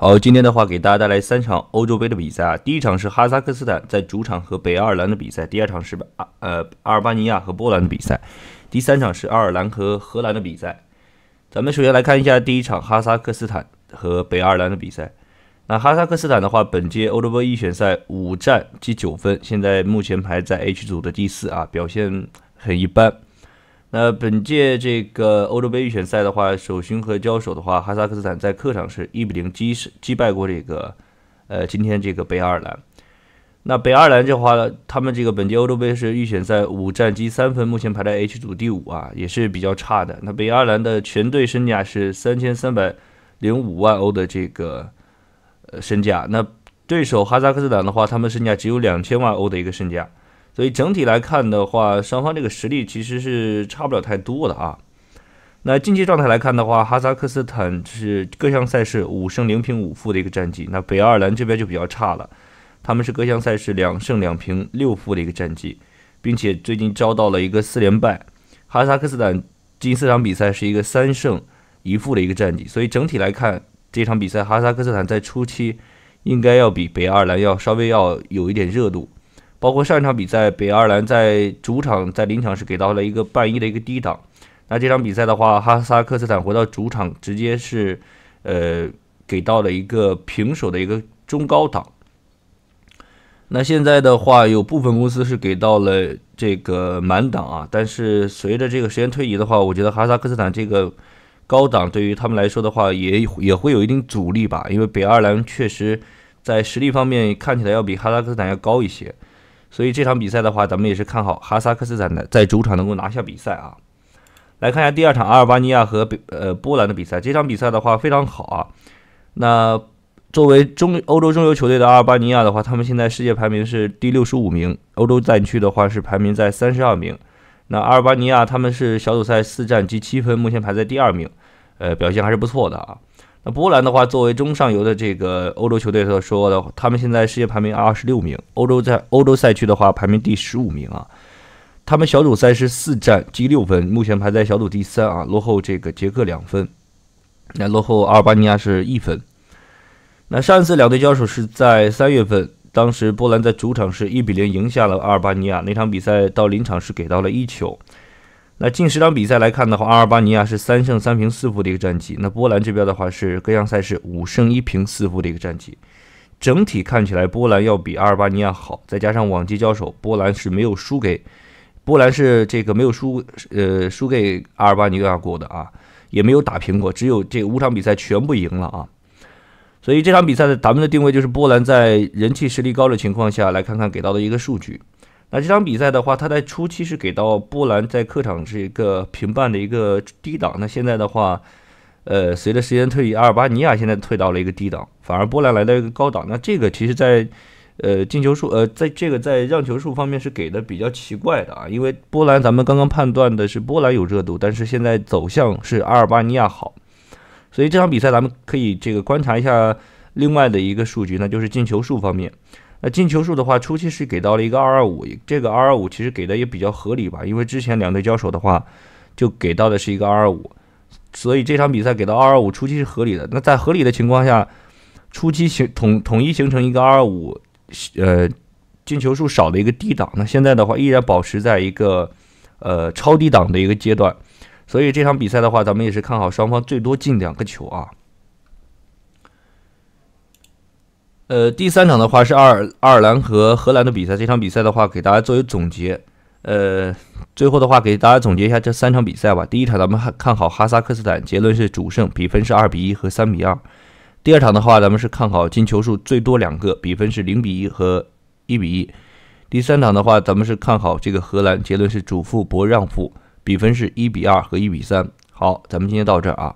好，今天的话给大家带来3场欧洲杯的比赛啊。第一场是哈萨克斯坦在主场和北爱尔兰的比赛，第二场是阿尔巴尼亚和波兰的比赛，第三场是爱尔兰和荷兰的比赛。咱们首先来看一下第一场哈萨克斯坦和北爱尔兰的比赛。那哈萨克斯坦的话，本届欧洲杯预选赛5战积9分，现在目前排在 H 组的第4啊，表现很一般。 那本届这个欧洲杯预选赛的话，首循和交手的话，哈萨克斯坦在客场是1比0击败过这个，今天这个北爱尔兰。那北爱尔兰这话，他们这个本届欧洲杯是预选赛5战积3分，目前排在 H 组第5啊，也是比较差的。那北爱尔兰的全队身价是3305万欧的这个身价，那对手哈萨克斯坦的话，他们身价只有2000万欧的一个身价。 所以整体来看的话，双方这个实力其实是差不了太多的啊。那近期状态来看的话，哈萨克斯坦是各项赛事5胜0平5负的一个战绩，那北爱尔兰这边就比较差了，他们是各项赛事2胜2平6负的一个战绩，并且最近遭到了一个4连败。哈萨克斯坦近4场比赛是一个3胜1负的一个战绩，所以整体来看，这场比赛哈萨克斯坦在初期应该要比北爱尔兰要稍微要有一点热度。 包括上一场比赛，北爱尔兰在主场在临场是给到了一个1-1的一个低档。那这场比赛的话，哈萨克斯坦回到主场直接是，给到了一个平手的一个中高档。那现在的话，有部分公司是给到了这个满档啊，但是随着这个时间推移的话，我觉得哈萨克斯坦这个高档对于他们来说的话也会有一定阻力吧，因为北爱尔兰确实在实力方面看起来要比哈萨克斯坦要高一些。 所以这场比赛的话，咱们也是看好哈萨克斯坦在主场能够拿下比赛啊。来看一下第二场阿尔巴尼亚和波兰的比赛。这场比赛的话非常好啊。那作为欧洲中游球队的阿尔巴尼亚的话，他们现在世界排名是第65名，欧洲战区的话是排名在32名。那阿尔巴尼亚他们是小组赛4战积7分，目前排在第2名，表现还是不错的啊。那波兰的话，作为中上游的这个欧洲球队来说的，他们现在世界排名26名，欧洲赛区的话排名第15名啊。他们小组赛是4战积6分，目前排在小组第3啊，落后这个捷克2分，那落后阿尔巴尼亚是1分。那上一次两队交手是在3月份，当时波兰在主场是1比0赢下了阿尔巴尼亚，那场比赛到临场是给到了1球。 那近10场比赛来看的话，阿尔巴尼亚是3胜3平4负的一个战绩。那波兰这边的话是各项赛事5胜1平4负的一个战绩。整体看起来，波兰要比阿尔巴尼亚好，再加上往届交手，波兰是没有输给阿尔巴尼亚过的啊，也没有打平过，只有这5场比赛全部赢了啊。所以这场比赛的咱们的定位就是波兰在人气实力高的情况下，来看看给到的一个数据。 那这场比赛的话，他在初期是给到波兰在客场是一个平半的一个低档。那现在的话，随着时间推移，阿尔巴尼亚现在退到了一个低档，反而波兰来到一个高档。那这个其实在，在让球数方面是给的比较奇怪的啊，因为波兰咱们刚刚判断的是波兰有热度，但是现在走向是阿尔巴尼亚好，所以这场比赛咱们可以这个观察一下另外的一个数据，那就是进球数方面。 那进球数的话，初期是给到了一个225，这个225其实给的也比较合理吧，因为之前两队交手的话，就给到的是一个225，所以这场比赛给到225初期是合理的。那在合理的情况下，初期统一形成一个225，进球数少的一个低档。那现在的话，依然保持在一个超低档的一个阶段，所以这场比赛的话，咱们也是看好双方最多进2个球啊。 第三场的话是爱尔兰和荷兰的比赛。这场比赛的话，给大家作为总结，最后的话给大家总结一下这3场比赛吧。第一场咱们看好哈萨克斯坦，结论是主胜，比分是2比1和3比2。第二场的话，咱们是看好进球数最多2个，比分是0比1和1比1。第三场的话，咱们是看好这个荷兰，结论是主负博让负，比分是1比2和1比3。好，咱们今天到这儿啊。